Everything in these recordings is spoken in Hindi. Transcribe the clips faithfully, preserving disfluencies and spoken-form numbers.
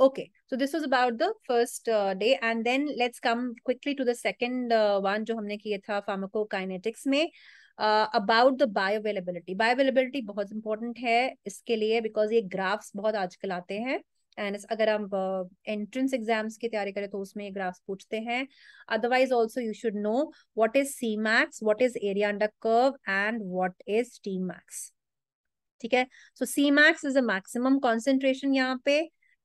Okay, so this was about the first uh, day, and then let's come quickly to the second uh, one जो हमने किया था pharmacokinetics में, uh, about the bioavailability. Bioavailability बहुत important है इसके लिए because ये graphs बहुत आजकल आते हैं, and अगर हम entrance exams की तैयारी करें तो उसमें ये graphs पूछते हैं. Otherwise also you should know what is Cmax, what is area under curve, and what is Tmax. ठीक है, so Cmax is a maximum concentration यहाँ पे.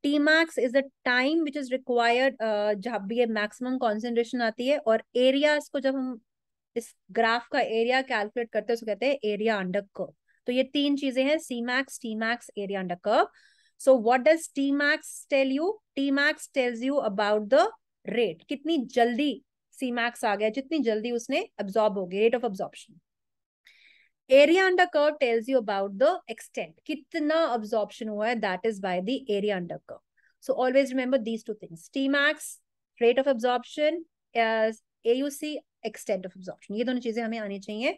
Tmax is the time which is required uh, जब भी ये maximum concentration आती है, और areas को जब हम इस graph का area calculate करते हैं उसको कहते हैं area under curve. तो ये तीन चीजें हैं, Cmax, Tmax, area under curve. So what does Tmax tell you? Tmax tells you about the rate, कितनी जल्दी Cmax आ गया, जितनी जल्दी उसने absorb हो गया, rate of absorption. Area under curve tells you about the extent, कितना absorption हुआ है, that is by the area under curve. So always remember these two things, Tmax, rate of absorption, as A U C, extent of absorption. ये दोनों चीजें हमें आनी चाहिए.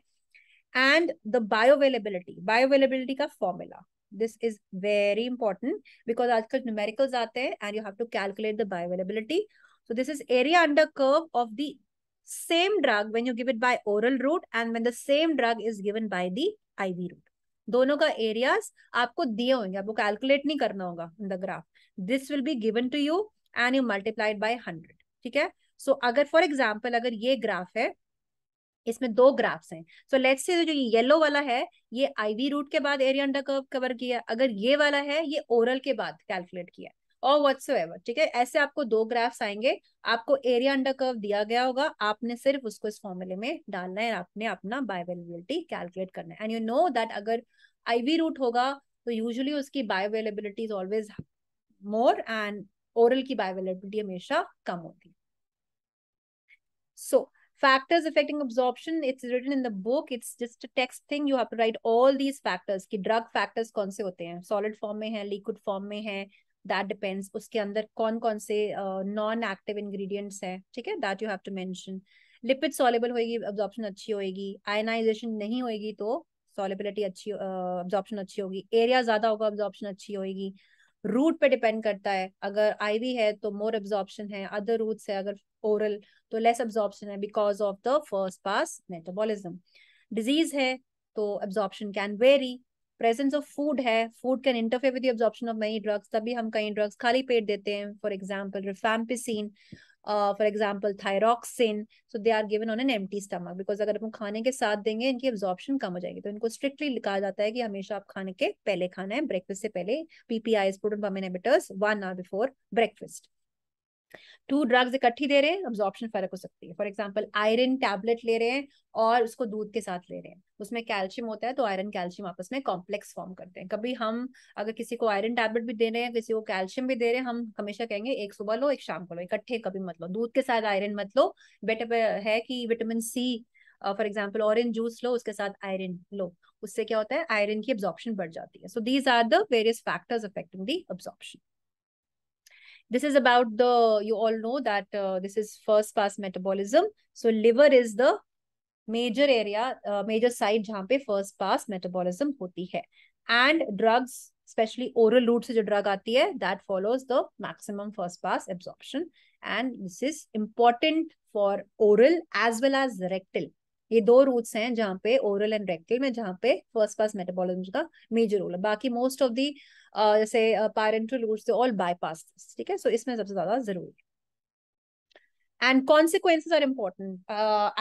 And the bioavailability, bioavailability का formula. This is very important because आजकल numericals आते हैं and you have to calculate the bioavailability. So this is area under curve of the same drug when you give it by oral route and when the same drug is given by the I V route. दोनों का areas आपको दिए होंगे, आपको calculate नहीं करना होगा in the graph. This will be given to you and you multiply it by one hundred. ठीक है? So अगर for example अगर ये graph है, इसमें दो graphs हैं. So let's say जो ये yellow वाला है, ये I V route के बाद area under curve cover किया. अगर ये वाला है, ये oral के बाद calculate किया. और whatsoever, ठीक है, ऐसे आपको दो ग्राफ्स आएंगे, आपको एरिया अंडर कर्व दिया गया होगा, आपने सिर्फ उसको इस फॉर्मूले में डालना है, आपने अपना बायोअवेलेबिलिटी कैलकुलेट करना है. एंड यू नो दैट अगर आईवी रूट होगा तो यूजुअली उसकी bioavailability is always more and oral की बायोअवेलेबिलिटी हमेशा कम होती है. सो factors affecting absorption, it's written in the book, it's just a text thing, you have to write all these factors कि drug factors कौन से होते हैं, solid form में है, liquid form में है, that depends उसके अंदर कौन कौन से नॉन एक्टिव इंग्रेडिएंट्स हैं, ठीक है, that you have to mention. Lipid soluble होएगी, अब्जॉर्प्शन अच्छी होएगी, आयनाइजेशन नहीं होएगी तो सॉल्युबिलिटी अच्छी, अब्जॉर्प्शन अच्छी होगी, एरिया ज्यादा होगा अब्जॉर्प्शन अच्छी होएगी, रूट पे डिपेंड करता है, अगर आईवी है तो मोर अब्जॉर्प्शन है, अदर रूट्स है अगर ओरल तो लेस अब्जॉर्प्शन है because of the first pass metabolism. Disease है तो absorption can vary, presence of food है, food can interfere with the absorption of many drugs, तभी हम कई ड्रग्स खाली पेट देते हैं, for example rifampicin, for example thyroxine, so they are given on an empty stomach because अगर हम खाने के साथ देंगे इनकी अब्जॉर्प्शन कम हो जाएगी. तो इनको स्ट्रिक्टली कहा जाता है कि हमेशा आप खाने के पहले खाना है, ब्रेकफास्ट से पहले, PPIs, proton pump inhibitors, one hour before breakfast. Two drugs इकट्ठी दे रहे हैं अब्जॉर्प्शन फर्क हो सकती है, फॉर एग्जांपल आयरन टैबलेट ले रहे हैं और उसको दूध के साथ ले रहे हैं, उसमें कैल्शियम होता है तो आयरन कैल्शियम आपस में कॉम्प्लेक्स फॉर्म करते हैं. कभी हम अगर किसी को आयरन टैबलेट भी दे रहे हैं, किसी को कैल्शियम भी दे रहे हैं, हम हमेशा कहेंगे एक सुबह लो एक शाम को लो, इकट्ठे कभी मत लो, दूध के साथ आयरन मत लो, बेटर है कि vitamin C for example orange juice लो, उसके साथ आयरन लो, उससे क्या होता है आयरन की अब्जॉर्प्शन बढ़ जाती है. So these are the various factors affecting the absorption. This is about the, you all know that uh, this is first pass metabolism. So liver is the major area, uh, major site जहाँ पे first pass metabolism होती है. And drugs, especially oral route से जो drug आती है, that follows the maximum first pass absorption. And this is important for oral as well as rectal. ये दो रूट्स हैं जहाँ पे ओरल एंड रेक्टल में जहाँ पे फर्स्ट पास मेटाबॉलिज्म का मेजर रोल है, बाकी मोस्ट ऑफ दी जैसे पैरेंटल रूट्स ऑल बाईपास, ठीक है, सो इसमें सबसे ज्यादा जरूरी है. And consequences are important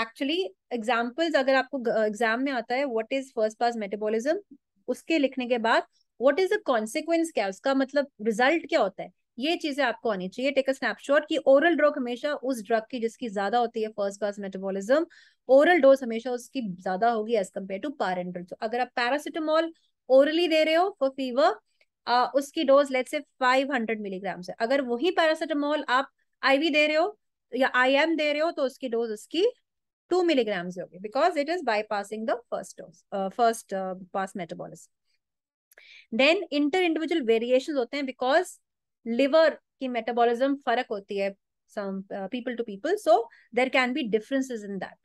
actually. Examples अगर आपको एग्जाम uh, में आता है what is first pass metabolism, उसके लिखने के बाद व्हाट इज द कॉन्सिक्वेंस, क्या उसका मतलब रिजल्ट क्या होता है, ये चीजें आपको आनी चाहिए. टेक अ स्नैपशॉट कि ओरल ड्रग हमेशा उस ड्रग की जिसकी ज्यादा होती है first pass metabolism, oral dose हमेशा उसकी ज्यादा होगी एज कम्पेयर टू पैरेंटल. तो अगर आप पैरासिटामोल ओरली दे रहे हो फॉर फीवर, उसकी डोज लेट्स से पाँच सौ मिलीग्राम है, अगर वही पैरासिटामोल आप आईवी दे रहे हो या आईएम दे रहे हो तो उसकी डोज उसकी टू मिलीग्राम होगी because it is bypassing the first dose, first pass metabolism. Then inter individual variation होते हैं बिकॉज liver की metabolism फर्क होती है some uh, people to people, so there can be differences in that.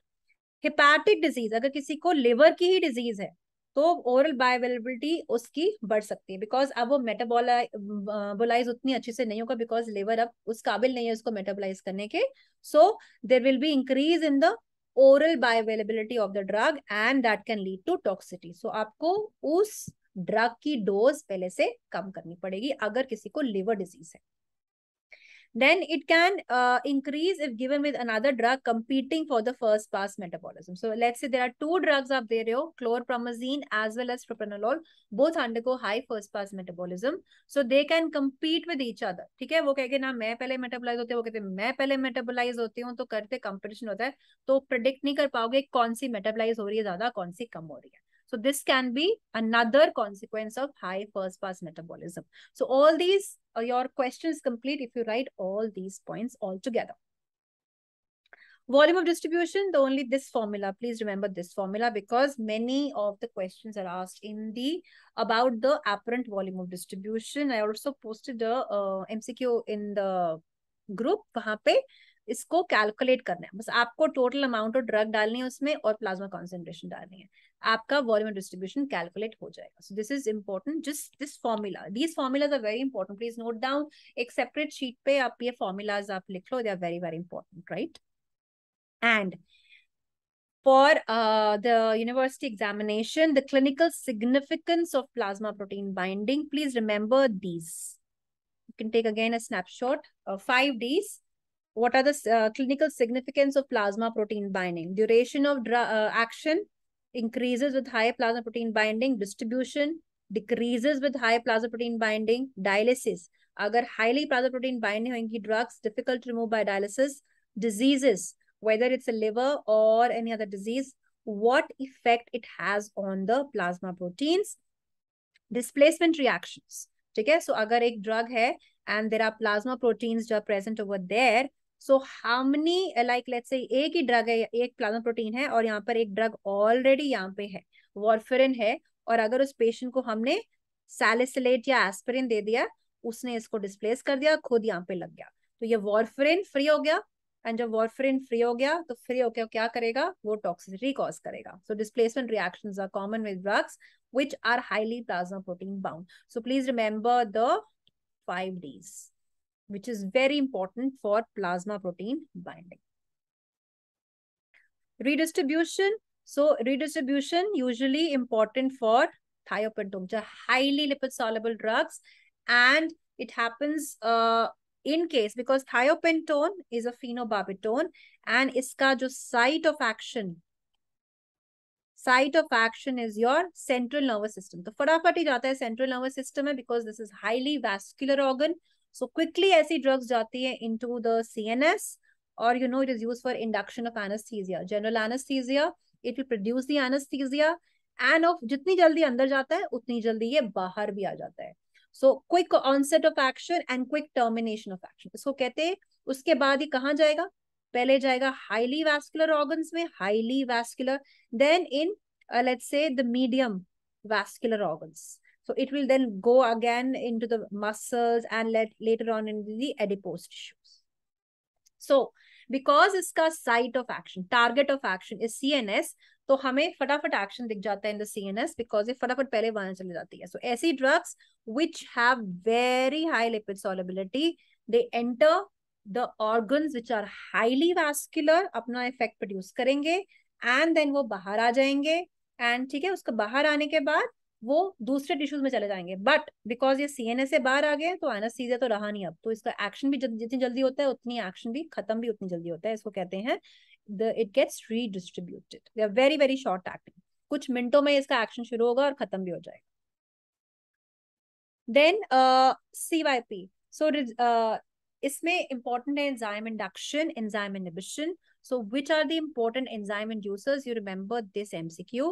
Hepatic disease, अगर किसी को liver की ही disease है तो ओरल बायोअवेलेबिलिटी उसकी बढ़ सकती है, बिकॉज अब वो मेटाबोलाइज उतनी अच्छे से नहीं होगा, बिकॉज लिवर अब उस काबिल नहीं है उसको मेटाबोलाइज करने के. So there will be increase in the oral bioavailability of the drug and that can lead to toxicity. So आपको उस ड्रग की डोज पहले से कम करनी पड़ेगी अगर किसी को लिवर डिजीज है. Then it can uh, increase if given with another drug competing for the first pass metabolism. So let's say there are two drugs आप दे रहे हो, chlorpromazine as well as propranolol, both undergo high first pass metabolism, so they can compete with each other. ठीक है, वो कहेंगे ना मैं पहले मेटाबोलाइज होती हूँ, वो कहते हैं मैं पहले मेटाबोलाइज होती हूँ, तो करते कंपटीशन होता है, तो प्रेडिक्ट नहीं कर पाओगे कौन सी मेटाबोलाइज हो रही है ज्यादा कौन सी कम हो रही है. So this can be another consequence of high first pass metabolism. So all these, uh, your question is complete if you write all these points all together. Volume of distribution, the only this formula, please remember this formula, because many of the questions are asked in the, about the apparent volume of distribution. I also posted the uh, M C Q in the group, वहाँ पे इसको कैलकुलेट करना है, बस आपको टोटल अमाउंट ऑफ ड्रग डालनी है उसमें और प्लाज्मा कॉन्सेंट्रेशन डालनी है, आपका वॉल्यूम डिस्ट्रीब्यूशन कैलकुलेट हो जाएगा. So this is important, just this formula, these formulas are very important, please note down, एक सेपरेट शीट पे आप ये फॉर्मूलाज आप लिख लो, they are very very important, right. And for uh, the university examination, the clinical significance of plasma protein binding, please remember these, you can take again a snapshot of five Ds. What are the uh, clinical significance of plasma protein binding? Duration of uh, action increases with high plasma protein binding. Distribution decreases with high plasma protein binding. Dialysis, agar highly plasma protein binding hoengi drugs, difficult to remove by dialysis. Diseases, whether it's a liver or any other disease, what effect it has on the plasma proteins. Displacement reactions, ठीक है. So agar ek drug hai and there are plasma proteins जो present over there, so how many, like let's say एक ही ड्रग है, एक प्लाज्मा प्रोटीन है और यहाँ पर एक ड्रग ऑलरेडी यहाँ पे है, वॉरफेरिन है, और अगर उस पेशेंट को हमने सैलिसिलेट या एस्पिरिन दे दिया, उसने इसको डिस्प्लेस कर दिया, खुद यहाँ पे लग गया, तो ये वॉरफेरिन फ्री हो गया, एंड जब वॉरफेरिन फ्री हो गया तो फ्री होकर क्या करेगा, वो टॉक्सिसिटी कॉज करेगा. So displacement reactions are common with drugs which are highly plasma protein bound. So please remember the five Ds, which is very important for plasma protein binding. Redistribution. So redistribution usually important for thiopentone, which are highly lipid soluble drugs, and it happens uh, in case because thiopentone is a phenobarbital, and iska jo site of action, site of action is your central nervous system. तो फटाफट ही जाता है सेंट्रल नर्वस सिस्टम है, because this is highly vascular organ. So quickly ऐसी drugs जाती है into the C N S, or you know it is used for induction of anesthesia, general anesthesia. It will produce the anesthesia, and of जितनी जल्दी अंदर जाता है उतनी जल्दी ये बाहर भी आ जाता है. So quick onset of action and quick termination of action. इसको कहते हैं उसके बाद ही कहाँ जाएगा, पहले जाएगा हाईली वैस्कुलर ऑर्गन्स में, highly vascular, then in let's say the medium vascular organs, so it will then go again into the muscles and later on in the adipose tissues. So because इसका site of action, target of action is CNS, तो हमें फटाफट एक्शन दिख जाता है इन द सीएनएस बिकॉज ये फटाफट पहले वहां चली जाती है. सो so, ऐसी drugs which have very high lipid solubility, they enter the organs which are highly vascular, अपना effect produce करेंगे, and then वो बाहर आ जाएंगे, and ठीक है उसका बाहर आने के बाद वो दूसरे tissues में चले जाएंगे, but because ये C N A से बाहर आ गए तो anesthesia तो रहा नहीं अब, तो इसका action भी जितनी जल्दी होता है उतनी action भी खत्म भी उतनी जल्दी होता है. इसको कहते हैं the it gets redistributed, they are very very short acting, कुछ मिनटों में इसका action शुरू होगा और खत्म भी हो जाएगा. Then uh, C Y P, so uh, इसमें important है enzyme induction, enzyme inhibition. So which are the important enzyme inducers? You remember this M C Q.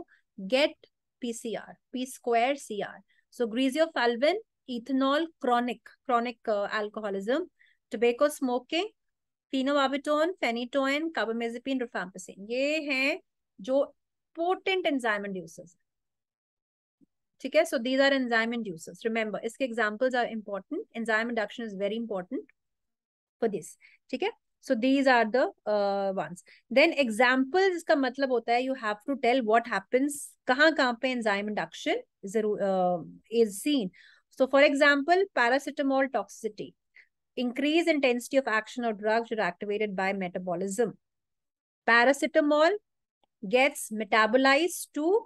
Get P C R, P square C R. So griseofulvin, ethanol, chronic chronic uh, alcoholism, tobacco smoking, phenobarbital, phenytoin, carbamazepine, rifampicin. ये हैं जो potent enzyme inducers. ठीक है, so these are enzyme inducers. Remember, इसके examples are important. Enzyme induction is very important for this. ठीक है, So these are the uh, ones. Then examples, इसका मतलब होता है you have to tell what happens, कहाँ कहाँ पे enzyme induction is, uh, is seen. So for example, paracetamol toxicity, increased intensity of action of drugs that are activated by metabolism. Paracetamol gets metabolized to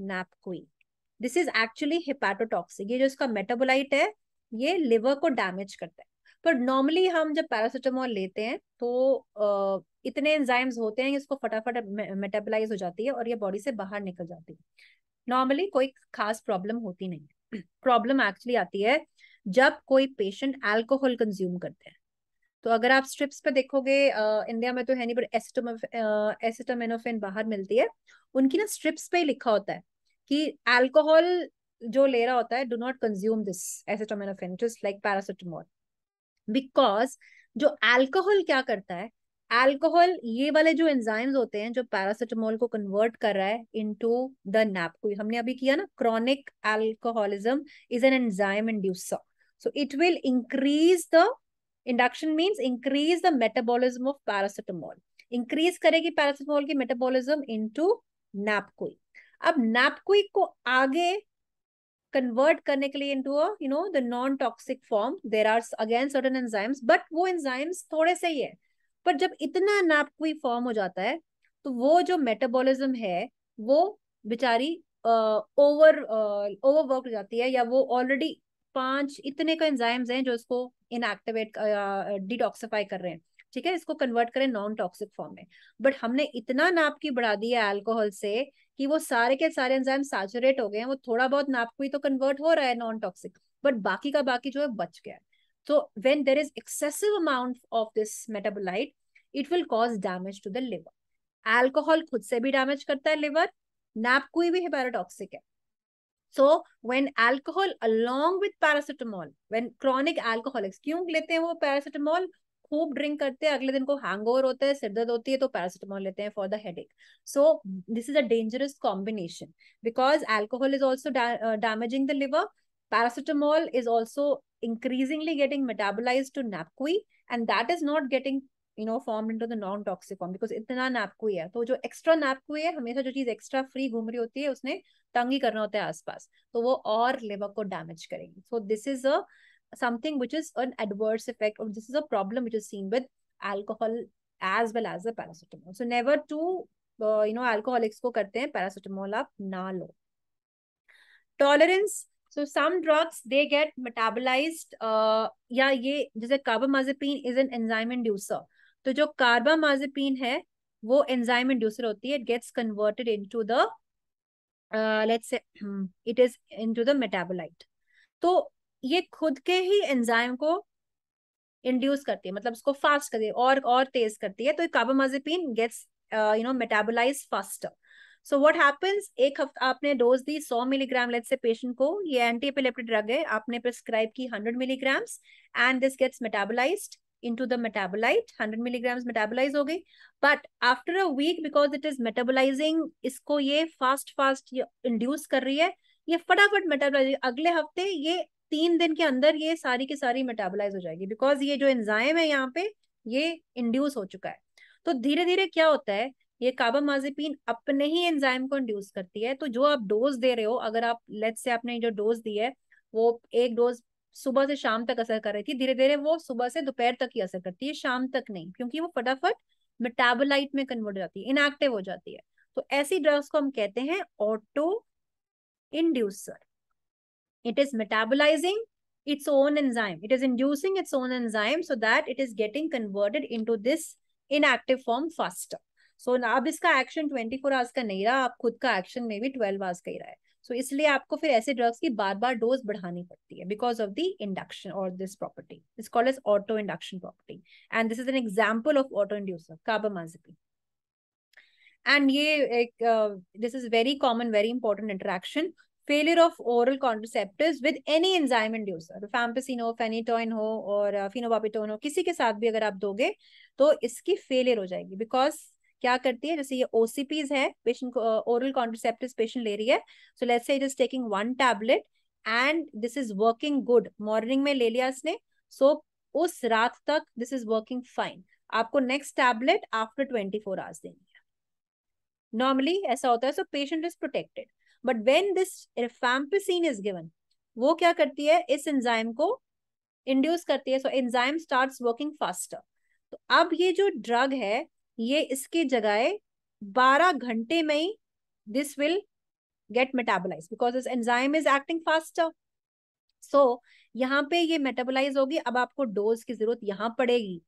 N A P Q I. This is actually hepatotoxic. ये जो इसका metabolite है, ये liver को damage करता है. पर normally हम जब paracetamol लेते हैं तो uh, इतने enzymes होते हैं इसको फटाफट metabolize हो जाती है और ये body से बाहर निकल जाती है. Normally कोई खास problem होती नहीं. Problem actually आती है जब कोई पेशेंट अल्कोहल कंज्यूम करते हैं. तो अगर आप स्ट्रिप्स पे देखोगे, uh, इंडिया में तो है नहीं, बट एसिटामिनोफेन uh, बाहर मिलती है, उनकी ना स्ट्रिप्स पे ही लिखा होता है कि अल्कोहल जो ले रहा होता है do not consume this acetaminophen just like paracetamol, because जो अल्कोहल क्या करता है, अल्कोहल ये वाले जो एंजाइम्स होते हैं जो पैरासिटामोल को कन्वर्ट कर रहा है इनटू द नैपक्यू. हमने अभी किया ना, chronic alcoholism is an enzyme inducer. So it will increase the induction, means increase the metabolism of paracetamol, increase करेगी पैरासिटामोल की मेटाबॉलिज्म इनटू नैपक्यू. अब नैपक्यू को आगे कन्वर्ट करने के लिए into a you know the non toxic form there are again certain enzymes, but वो एंजाइम्स थोड़े से ही है. पर जब इतना नापकोई फॉर्म हो जाता है तो वो जो मेटाबॉलिज्म है वो बेचारी ओवर ओवरवर्क हो जाती है, या वो ऑलरेडी पांच इतने का एंजाइम्स हैं जो इसको इनएक्टिवेट डिटॉक्सिफाई कर रहे हैं, ठीक है, इसको कन्वर्ट करें नॉन टॉक्सिक फॉर्म में. बट हमने इतना नापकी बढ़ा दी है अल्कोहल से कि वो सारे के सारे एंजाइम सैचुरेट हो गए हैं. वो थोड़ा बहुत नापकोई तो कन्वर्ट हो रहा है नॉन टॉक्सिक, बट बाकी का बाकी जो है बच गया है. So when there is excessive amount of this metabolite, it will cause damage to the liver. Alcohol खुद से भी damage करता है liver, napqui भी hepatotoxic है. So when alcohol along with paracetamol, when chronic alcoholics, क्यों लेते हैं वो paracetamol, खूब drink करते हैं, अगले दिन को hangover होता है, सिरदर्द होती है, तो paracetamol लेते हैं for the headache. So this is a dangerous combination because alcohol is also da- uh, damaging the liver. Paracetamol is also increasingly getting metabolized to napqui, and that is not getting, you know, formed into the non-toxic form because इतना napqui है, तो जो extra napqui है, हमेशा जो चीज extra free घूम रही होती है उसने तंग ही करना होता है आसपास, तो वो और liver को damage करेगी. So this is a something which is an adverse effect, or this is a problem which is seen with alcohol as well as the paracetamol. So never to uh, you know alcoholics को करते हैं paracetamol आप ना लो. Tolerance. So some drugs they get metabolized, uh, या ये जैसे कार्बामाजेपीन is an enzyme inducer. तो जो कार्बामाजेपीन है वो enzyme inducer होती है. It gets converted into the uh, let's say it is into the metabolite. तो ये खुद के ही enzyme को induce करती है, मतलब उसको fast करती है और और तेज करती है. तो कार्बामाजेपीन gets uh, you know metabolized faster. So what happens, एक हफ्ता आपने डोज दी सौ मिलीग्राम, लेट्स से पेशेंट को, ये एंटी एपिलेप्टिक ड्रग है, आपने प्रिस्क्राइब की hundred milligrams, and this gets metabolised into the metabolite. Hundred milligrams metabolise हो गई, but after a week because it is metabolising, इसको ये फास्ट फास्ट इंड्यूस कर रही है, ये फटाफट मेटाबोलाइज, अगले हफ्ते ये तीन दिन के अंदर ये सारी की सारी मेटाबोलाइज हो जाएगी बिकॉज ये जो एंजाइम है यहाँ पे ये इंड्यूस हो चुका है. तो धीरे धीरे क्या होता है, ये कार्बामाजेपीन अपने ही एंजाइम को इंड्यूस करती है. तो जो आप डोज दे रहे हो, अगर आप लेट्स से आपने जो डोज दी है वो एक डोज सुबह से शाम तक असर कर रही थी, धीरे धीरे वो सुबह से दोपहर तक ही असर करती है, शाम तक नहीं, क्योंकि वो फटाफट मेटाबोलाइट में कन्वर्ट हो जाती है, इनएक्टिव हो जाती है. तो ऐसी ड्रग्स को हम कहते हैं auto inducer. It is metabolising its own enzyme, it is inducing its own enzyme so that it is getting converted into this inactive form faster. So so, अब इसका एक्शन ट्वेंटी फोर आवर्स का नहीं रहा, आप खुद का एक्शन में भी ट्वेल्व आवर्स का ही रहा है. सो so, इसलिए आपको फिर ऐसे ड्रग्स की बार बार डोज बढ़ानी पड़ती है बिकॉज ऑफ द इंडक्शन और this property. It's called as auto induction property, and this is an example of auto inducer carbamazepine. And ये एक this is very common, very important interaction, failure of oral contraceptives with any enzyme inducer, rifampicin हो, फेनिटोइन हो और फिनोबार्बिटोन हो, किसी के साथ भी अगर आप दोगे तो इसकी फेलियर हो जाएगी. बिकॉज क्या करती है, जैसे ये O C Ps है, पेशेंट को ओरल कॉन्ट्रसेप्टिव पेशेंट ले रही है, so let's say it is taking one tablet and this is working good, morning में ले लिया इसने, सो उस रात तक दिस इज वर्किंग फाइन, आपको next tablet after twenty four hours देनी है। नॉर्मली ऐसा होता है, so patient is protected. But when this rifampicin is given, वो क्या करती है, इस एंजाइम को इंड्यूस करती है, so enzyme starts working faster. तो अब ये जो ड्रग है, ये इसके जगह बारह घंटे में ही this will get metabolise because this enzyme is acting faster. So यहाँ पे ये मेटाबोलाइज होगी। अब आपको डोज की जरूरत यहाँ पड़ेगी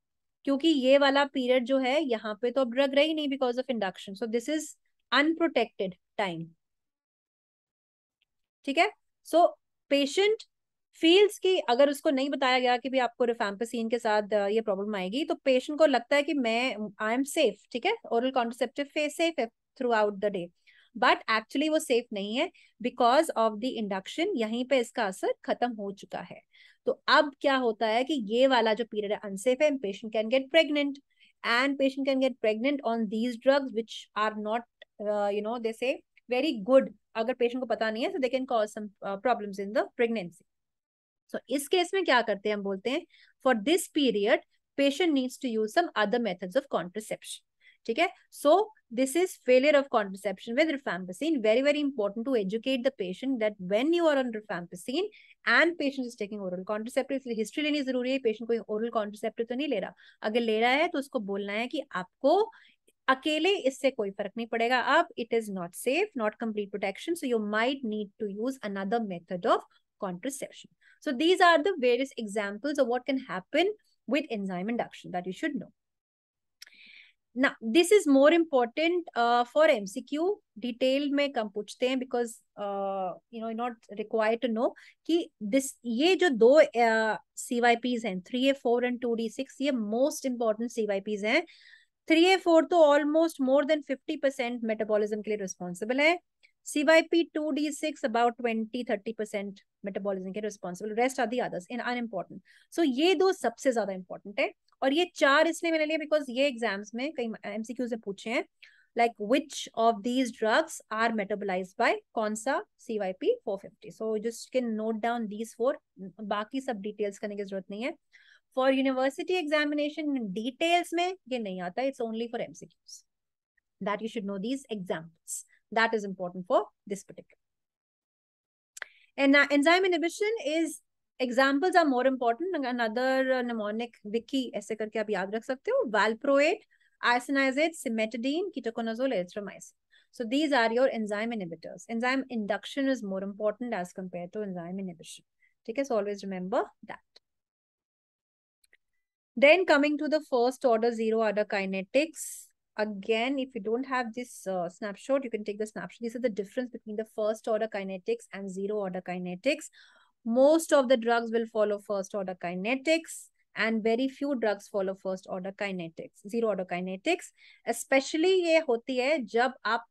क्योंकि ये वाला पीरियड जो है यहाँ पे तो अब ड्रग रही नहीं because of induction. So this is unprotected time, ठीक है। सो so, पेशेंट फील्स की अगर उसको नहीं बताया गया कि भी आपको रिफैम्पिसिन के साथ ये प्रॉब्लम आएगी, तो पेशेंट को लगता है कि मैं आई एम सेफ, ठीक है, ओरल कॉन्ट्रासेप्टिव फेस सेफ है throughout the day, but actually वो सेफ नहीं है बिकॉज ऑफ द इंडक्शन। यहीं पे इसका असर खत्म हो चुका है। तो अब क्या होता है कि ये वाला जो पीरियड है अनसेफ है, patient can get pregnant and patient can get pregnant on these drugs which are not you know they say very good. अगर पेशेंट को पता नहीं है, so they can cause some problems in the pregnancy. So इस केस में क्या करते हैं, हम बोलते हैं for this period patient needs to use some other methods of contraception, ठीक है। So this is failure of contraception with rifampicin. Very very important to educate the patient that when you are on rifampicin and patient is taking oral contraceptive, इसलिए हिस्ट्री लेनी जरूरी है। पेशेंट कोई ओरल कॉन्ट्रासेप्टिव तो नहीं ले रहा, अगर ले रहा है तो उसको बोलना है कि आपको अकेले इससे कोई फर्क नहीं पड़ेगा, अब it is not safe, not complete protection, so you might need to use another method of contraception. So these are the various examples of what can happen with enzyme induction that you should know. Now this is more important uh, for M C Q detail में कम पूछते हैं because uh, you know not required to know कि this ये जो दो uh, C Y Ps हैं three A four and two D six, ये most important C Y Ps हैं। थ्री A फोर तो almost more than fifty percent metabolism के लिए responsible है, C Y P two D six about twenty to thirty percent metabolism के responsible, rest are the others and unimportant. So ये दो सबसे ज्यादा important है, और ये चार इसलिए मैंने लिए because ये exams में कई M C Qs में पूछे हैं, like which of these drugs are metabolized by कौन सा C Y P four fifty. So just can note down these four, बाकी सब details करने की जरूरत नहीं है। For university examination details में ये नहीं आता, it's only for M C Qs that you should know these examples. That is important for this particular. And now enzyme inhibition is examples are more important. Another mnemonic wiki ऐसे करके आप याद रख सकते हो, valproate, isoniazid, cimetidine, ketoconazole, erythromycin. So these are your enzyme inhibitors. Enzyme induction is more important as compared to enzyme inhibition. ठीक है, so always remember that. Then coming to the first order zero order kinetics. Again, if you don't have this uh, snapshot, you can take the snapshot. These are the difference between the first order kinetics and zero order kinetics. Most of the drugs will follow first order kinetics and very few drugs follow first order kinetics. Zero order kinetics especially ये होती है जब आप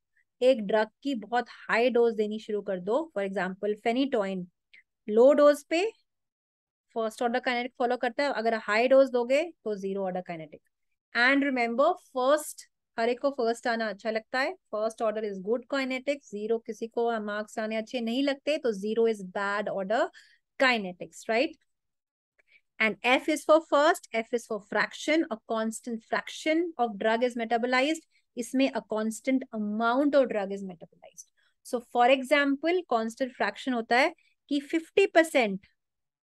एक drug की बहुत high dose देनी शुरू कर दो. For example, phenytoin low dose पे first order kinetic follow करता है, अगर high dose दोगे तो zero order kinetic. And remember, first हर एक को फर्स्ट आना अच्छा लगता है, first order is good kinetics, zero किसी को मार्क्स आने अच्छे नहीं लगते तो zero is bad order kinetics, right. And F is for first, F is for fraction, a constant fraction of drug is metabolised, इसमें a constant amount of drug is metabolised. So for example constant fraction होता है कि फिफ्टी परसेंट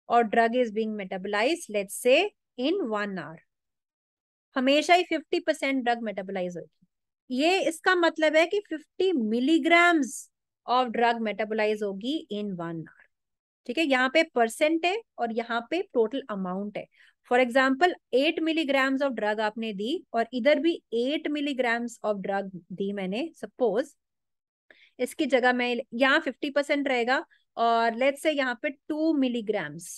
और drug is being metabolised let's say in one hour, हमेशा ही फिफ्टी परसेंट ड्रग मेटाबोलाइज होगी। ये इसका मतलब है कि fifty milligrams of drug metabolise होगी इन वन आवर, ठीक है। यहाँ पे परसेंट है और यहाँ पे टोटल अमाउंट है। For example eight milligrams of drug आपने दी और इधर भी एट मिलीग्राम्स ऑफ ड्रग दी मैंने, सपोज इसकी जगह मैं यहाँ फिफ्टी परसेंट रहेगा और लेट्स से यहाँ पे टू मिलीग्राम्स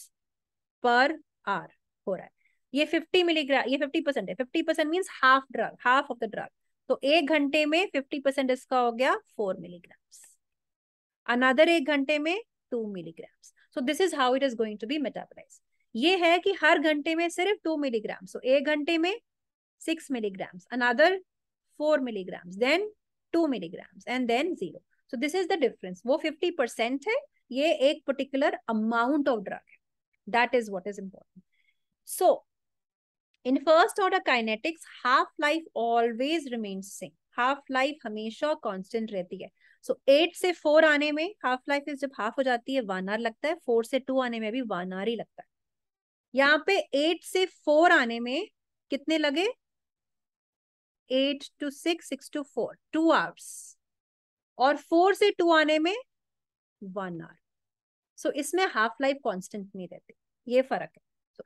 पर आवर हो रहा है। ये फिफ्टी मिलीग्राम, ये फिफ्टी परसेंट है, fifty percent means half drug, half of the drug. तो एक घंटे में फिफ्टी परसेंट इसका हो गया फोर मिलीग्राम्स, अनदर एक घंटे में two milligrams. So this is how it is going to be metabolise. ये है कि हर घंटे में सिर्फ टू मिलीग्राम, सो एक घंटे में six milligrams, another four milligrams, then two milligrams and then zero. So this is the difference. वो फिफ्टी परसेंट है, ये एक पर्टिकुलर अमाउंट ऑफ ड्रग है, that is what is important. So, in first order kinetics, half-life always remains same. Half-life हमेशा constant रहती है. So, eight से four आने में half-life is जब half हो जाती है one hour लगता है. four से two आने में भी one hour ही लगता है. यहाँ पे eight से four आने में कितने लगे? eight to six, six to four, two hours. और four से two आने में one hour. So, इसमें half-life constant नहीं रहती. ये फर्क है.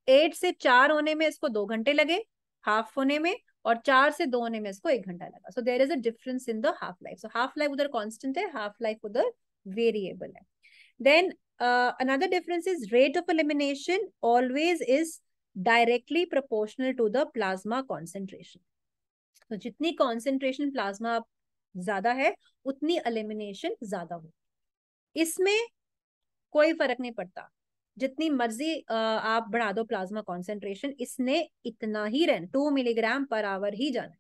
एट से चार होने में इसको दो घंटे लगे हाफ होने में, और चार से दो होने में इसको एक घंटा लगा. So there is a difference in the half life. So half life उधर कांस्टेंट है, हाफ लाइफ उधर वेरिएबल है. Then another difference is rate of elimination always is directly proportional to the plasma concentration. तो जितनी कॉन्सेंट्रेशन प्लाज्मा ज्यादा है उतनी एलिमिनेशन ज्यादा हो. इसमें कोई फर्क नहीं पड़ता, जितनी मर्जी आप बढ़ा दो प्लाज्मा कॉन्सेंट्रेशन, इसने इतना ही रहना, टू मिलीग्राम पर आवर ही जाना,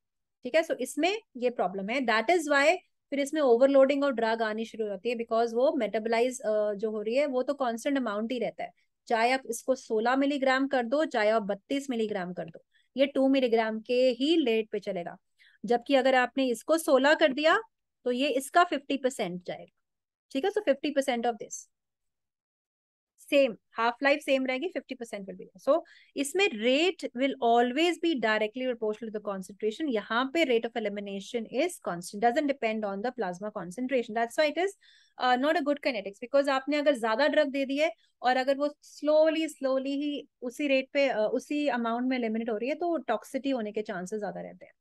ठीक है. सो so, इसमें ये प्रॉब्लम है. दैट इज वाई फिर इसमें ओवरलोडिंग और ड्रग आनी शुरू हो जाती है, बिकॉज वो मेटाबोलाइज जो हो रही है वो तो कांस्टेंट अमाउंट ही रहता है. चाहे आप इसको सोलह मिलीग्राम कर दो, चाहे आप बत्तीस मिलीग्राम कर दो, ये टू मिलीग्राम के ही रेट पे चलेगा. जबकि अगर आपने इसको सोलह कर दिया तो ये इसका फिफ्टी परसेंट जाएगा, ठीक है. So fifty percent of this same half life same रहेगी, fifty percent will be. So इसमें rate will always be directly proportional to the concentration. यहाँ पे rate of elimination is constant, doesn't depend on the plasma concentration. That's why it is uh, not a good kinetics, because आपने अगर ज्यादा ड्रग दे दी है और अगर वो slowly slowly ही उसी rate पे uh, उसी amount में eliminate हो रही है तो toxicity होने के chances ज्यादा रहते हैं.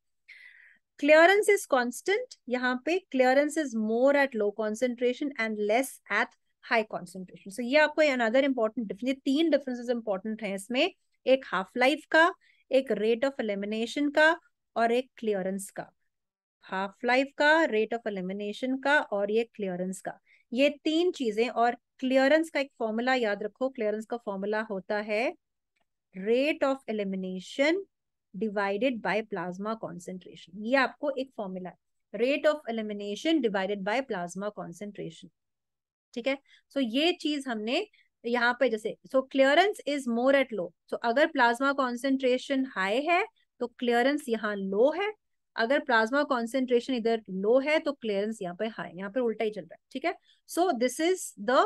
Clearance is constant. यहाँ पे clearance is more at low concentration and less at high concentration. So ये आपको अनदर इंपॉर्टेंट डिफरेंस, तीन डिफरेंसेस इंपॉर्टेंट हैं इसमें, एक हाफ लाइफ का, एक रेट ऑफ एलिमिनेशन का और एक क्लियरेंस का. हाफ लाइफ का, रेट ऑफ एलिमिनेशन का और ये क्लियरेंस का, ये तीन चीजें. और क्लियरेंस का एक फॉर्मूला याद रखो. क्लियरेंस का फॉर्मूला होता है rate of elimination divided by plasma concentration. ये आपको एक फॉर्मूला है, rate of elimination divided by plasma concentration, ठीक है. सो so, ये चीज हमने यहाँ पे जैसे, so clearance is more at low. So अगर प्लाज्मा कॉन्सेंट्रेशन हाई है तो क्लियरेंस यहाँ लो है, अगर प्लाज्मा कॉन्सेंट्रेशन इधर लो है तो क्लियरेंस यहाँ पे हाई, यहाँ पे उल्टा ही चल रहा है, ठीक है. So this is the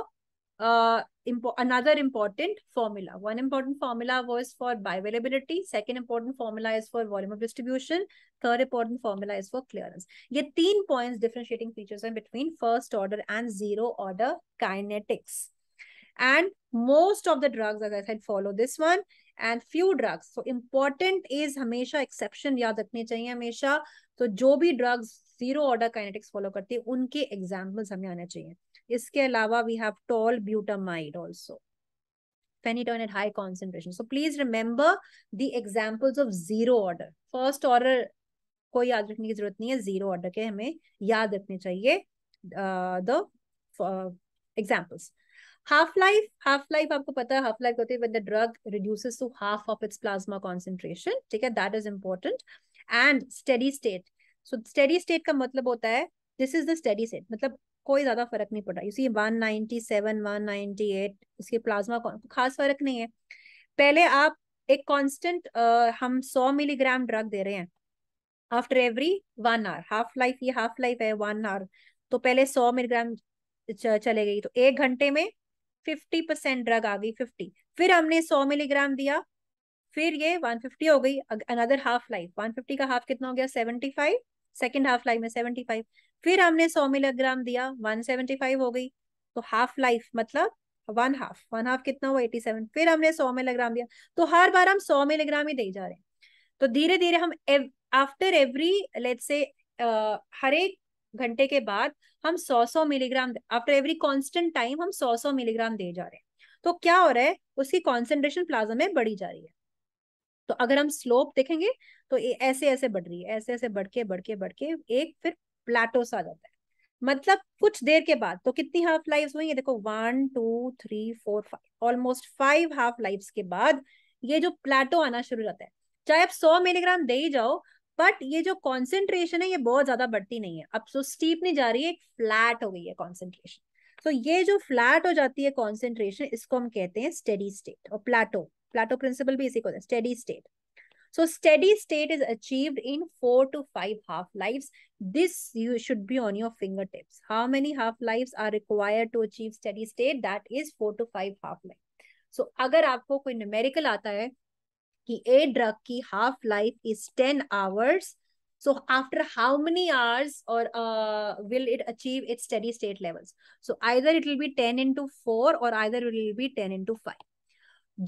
another important formula. One important formula was for bioavailability, second important formula is for volume of distribution, third important formula is for clearance. ये तीन पॉइंट्स डिफरेंशिएटिंग फीचर्स हैं between first order and zero order kinetics. And most of the drugs, as I said, follow this one, and few drugs. So important is हमेशा exception याद रखने चाहिए हमेशा. तो जो भी drugs zero order kinetics follow करती है उनके examples हमें आने चाहिए. इसके अलावा we have tolbutamide also, phenytoin at high concentration. So please remember the examples of zero order. First order को याद रखने की जरूरत नहीं है, zero order के हमें याद रखने चाहिए uh, the uh, examples. Half life, half life आपको पता है, हाफ लाइफ होती है when the drug reduces to half of its plasma concentration, ठीक है. That is important. And steady state, so steady state का मतलब होता है this is the steady state, मतलब कोई ज्यादा फर्क नहीं पड़ा. You see one ninety seven, one ninety eight, इसके प्लाज्मा खास फर्क नहीं है. पहले आप एक कांस्टेंट uh, हम सौ मिलीग्राम ड्रग दे रहे हैं after every one hour. Half life, ये हाफ लाइफ है वन आवर, तो पहले सौ मिलीग्राम चले गई तो एक घंटे में fifty percent ड्रग आ गई fifty. फिर हमने सौ मिलीग्राम दिया, फिर ये one fifty हो गई, another half life. one fifty का हाफ कितना हो गया seventy-five, सेकंड हाफ लाइफ में seventy-five. फिर हमने सौ मिलीग्राम दिया, one seventy-five हो गई. तो हाफ लाइफ मतलब वन हाफ, वन हाफ कितना हुआ eighty-seven. फिर हमने सौ मिलीग्राम दिया, तो हर बार हम सौ मिलीग्राम ही दे जा रहे हैं. तो धीरे धीरे हम आफ्टर एवरी लेट्स से हर एक घंटे के बाद हम सौ सौ milligram after every constant time हम सौ सौ मिलीग्राम दे जा रहे हैं. तो क्या हो रहा है, उसकी कंसंट्रेशन प्लाज्मा में बढ़ी जा रही है. तो अगर हम स्लोप देखेंगे तो ऐसे ऐसे बढ़ रही है, ऐसे ऐसे बढ़ के बढ़ के बढ़ के एक फिर प्लेटो सा जाता है, मतलब कुछ देर के बाद. तो कितनी हाफ लाइव्स हुई, ये देखो one two three four five, almost five half lives के बाद ये जो प्लेटो आना शुरू हो जाता है. चाहे आप सौ मिलीग्राम दे ही जाओ बट ये जो कॉन्सेंट्रेशन है ये बहुत ज्यादा बढ़ती नहीं है, अब सो स्टीप नहीं जा रही है, एक फ्लैट हो गई है कॉन्सेंट्रेशन. तो so, ये जो फ्लैट हो जाती है कॉन्सेंट्रेशन, इसको हम कहते हैं स्टेडी स्टेट और प्लेटो. प्लेटो प्रिंसिपल भी इसी को, steady state. So steady state is achieved in four to five half lives. This you should be on your fingertips. How many half lives are required to achieve steady state? That is four to five half life. So अगर आपको कोई numerical आता है कि a drug की half life is ten hours, so after how many hours or uh, will it achieve its steady state levels? So either it will be ten into four or either it will be ten into five.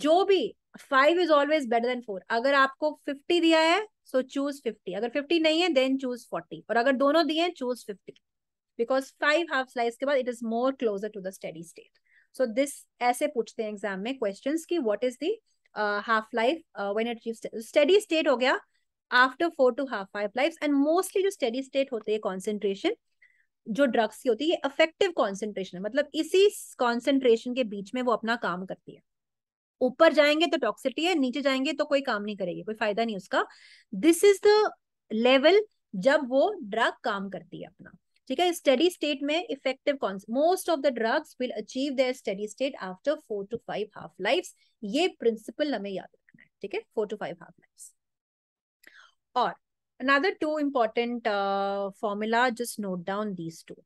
जो भी five is always better than four. अगर आपको fifty दिया है so choose fifty. अगर fifty नहीं है then choose forty. और अगर दोनों दिए हैं choose fifty. Because five half slice के बाद it is more closer to the steady state. So this ऐसे पूछते हैं exam में questions कि what is the uh, half life uh, when it achieves steady state हो गया after four to half five lives. And mostly जो steady state होते हैं concentration जो drugs की होती है ये effective concentration है, मतलब इसी concentration के बीच में वो अपना काम करती है. ऊपर जाएंगे तो टॉक्सिटी है, नीचे जाएंगे तो कोई काम नहीं करेगी, कोई फायदा नहीं उसका. दिस इज द लेवल जब वो ड्रग काम करती है अपना. ठीक है, स्टेडी स्टेट में effective most of the drugs will achieve their steady state after four to five half lives. ये प्रिंसिपल हमें याद रखना है. ठीक है, four to five half lives. और another two important formula, just note down these two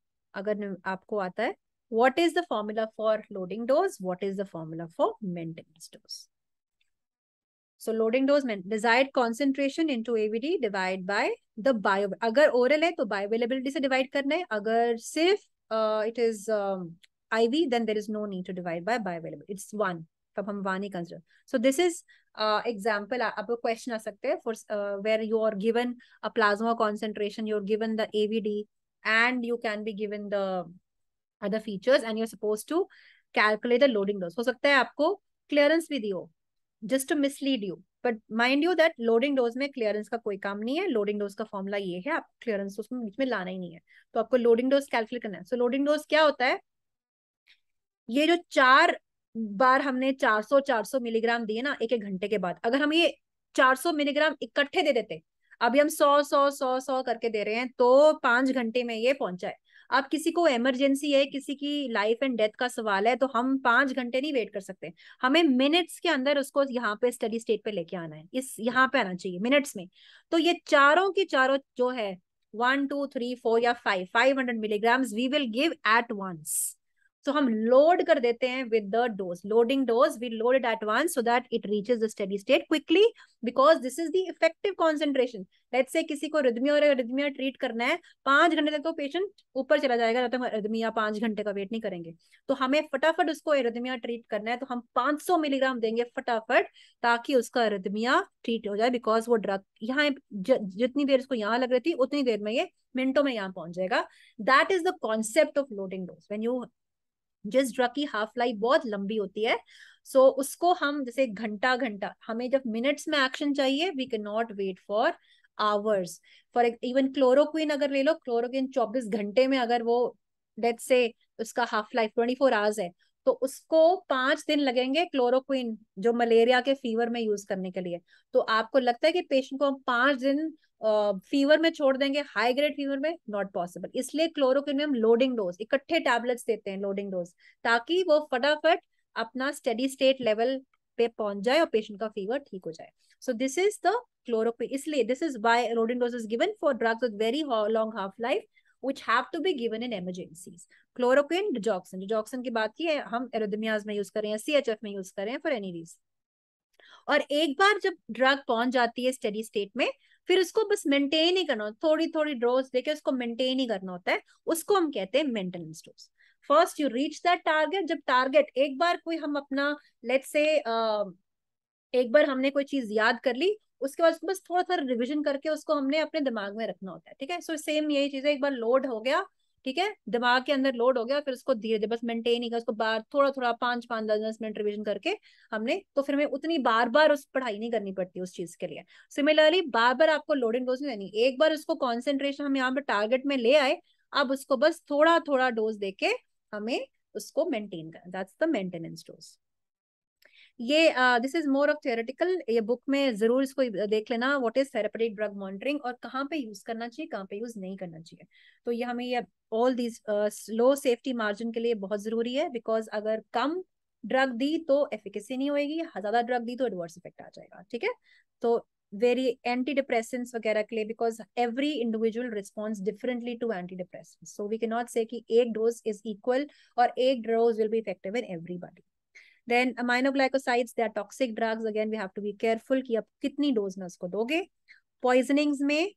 अगर आपको आता है. What is the formula for loading dose? What is the formula for maintenance dose? So loading dose, desired concentration into A V D divide by the bio. अगर oral है तो bioavailability से divide करना है. अगर सिर्फ uh, it is um, I V, then there is no need to divide by bioavailability. It's one. तब हम one he consider. So this is uh, example. आपको question आ सकते हैं for uh, where you are given a plasma concentration, you are given the A V D, and you can be given the other features and you're supposed to calculate the loading dose. हो सकता है आपको clearance भी दियो, just to mislead you. But mind you that loading dose में clearance का कोई काम नहीं है. Loading dose का formula ये है, आप clearance उसमें बीच में लाना ही नहीं है. तो आपको loading dose calculate करना है. So loading dose क्या होता है? ये जो चार बार हमने चार सौ चार सौ मिलीग्राम दिए ना एक एक घंटे के बाद, अगर हम ये चार सौ मिलीग्राम इकट्ठे दे देते, अभी हम सौ सौ सौ सौ करके दे रहे हैं, तो पांच घंटे में ये पहुंचा है. अब किसी को इमरजेंसी है, किसी की लाइफ एंड डेथ का सवाल है, तो हम पांच घंटे नहीं वेट कर सकते. हमें मिनट्स के अंदर उसको यहाँ पे स्टडी स्टेट पे लेके आना है, इस यहाँ पे आना चाहिए मिनट्स में. तो ये चारों की चारों जो है वन टू थ्री फोर या five five hundred milligrams we will give at once. तो हम लोड कर देते हैं with the dose, loading dose we load it at once so that it reaches the steady state quickly because this is the effective concentration. Let's say किसी को रिदमिया और रिदमिया ट्रीट करना है, पांच घंटे तक तो पेशेंट ऊपर चला जाएगा, तो हम रिदमिया पांच घंटे का वेट नहीं करेंगे. तो हमें फटाफट उसको रिदमिया ट्रीट करना है, तो हम पांच सौ मिलीग्राम देंगे फटाफट ताकि उसका रिदमिया ट्रीट हो जाए. बिकॉज वो ड्रग यहाँ जितनी देर उसको यहाँ लग रही थी उतनी देर में ये मिनटों में यहाँ पहुंच जाएगा. That is the concept of loading dose. When you जिस ड्रग की हाफ लाइफ बहुत लंबी होती है, सो so उसको हम जैसे घंटा घंटा, हमें जब मिनट्स में एक्शन चाहिए, we can not wait for hours. For even chloroquine अगर ले लो, क्लोरोक्विन चौबीस घंटे में, अगर वो लेट्स से उसका half life twenty four hours है, तो उसको पांच दिन लगेंगे क्लोरोक्विन जो मलेरिया के फीवर में यूज करने के लिए. तो आपको लगता है कि पेशेंट को हम पांच दिन फीवर में छोड़ देंगे हाई ग्रेड फीवर में? Not possible. इसलिए क्लोरोक्विन में हम लोडिंग डोज इकट्ठे टैबलेट्स देते हैं, लोडिंग डोज, ताकि वो फटाफट अपना स्टेडी स्टेट लेवल पे पहुंच जाए और पेशेंट का फीवर ठीक हो जाए. So this is the chloroquine. इसलिए this is why loading dose is given for drugs with very long half life which have to be given in emergencies. Chloroquine, digoxin. Digoxin की बात की है, हम एरोदमियाज में यूज कर रहे हैं, C H F में यूज कर रहे हैं for any reason. और एक बार जब ड्रग पहुंच जाती है स्टेडी स्टेट में, फिर उसको बस मेंटेन ही करना, थोड़ी थोड़ी डोज देके उसको मेंटेन ही करना होता है. उसको हम कहते हैं maintenance dose. First you reach that target. जब टारगेट एक बार कोई हम अपना लेट्स से uh, एक बार हमने कोई चीज याद कर ली, उसके बाद उसको बस थोड़ा थोड़ा रिवीजन करके उसको हमने अपने दिमाग में रखना होता है. ठीक है, सो सेम यही चीज है. एक बार लोड हो गया, ठीक है, दिमाग के अंदर लोड हो गया, फिर उसको धीरे धीरे बस मेंटेन ही कर, उसको बार थोड़ा थोड़ा पांच पांच दस दस मिनट रिवीजन करके हमने, तो फिर हमें उतनी बार बार उस पढ़ाई नहीं करनी पड़ती उस चीज के लिए. सिमिलरली बार बार आपको लोडिंग डोज नहीं देनी, एक बार उसको कॉन्सेंट्रेशन हम यहाँ पर टारगेट में ले आए, अब उसको बस थोड़ा थोड़ा डोज देके हमें उसको मेंटेन करना. That's the maintenance dose. ये this is more of theoretical, ये बुक में जरूर इसको देख लेना, what is therapeutic drug monitoring और कहाँ पे यूज करना चाहिए, कहाँ पे यूज नहीं करना चाहिए. तो ये हमें ये all these low safety margin के लिए बहुत जरूरी है, बिकॉज अगर कम ड्रग दी तो एफिकेसी नहीं होगी, ज्यादा ड्रग दी तो एडवर्स इफेक्ट आ जाएगा, ठीक है। तो वेरी एंटी डिप्रेसेंट्स वगैरह के लिए, because every individual response differently to anti depressants, so we can not say कि एक डोज इज इक्वल और एक dose will be effective in everybody. Then aminoglycosides, they are toxic drugs, again we have to be careful कि आप कितनी डोज में उसको दोगे। पॉइजनिंग्स में